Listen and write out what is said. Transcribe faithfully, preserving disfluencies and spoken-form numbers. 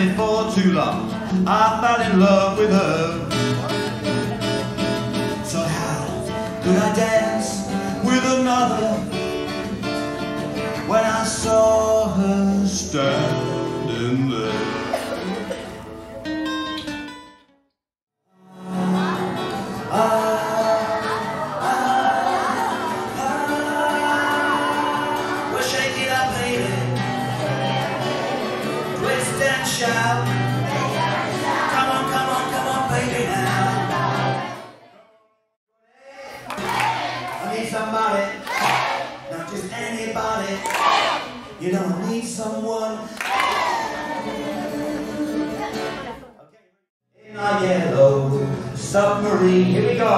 it for too long. I fell in love with her. So how could I dance with another when I saw her standing there? I Twist and shout. Come on, come on, come on, baby now. I need somebody, not just anybody. You know I need someone. In our yellow submarine, here we go.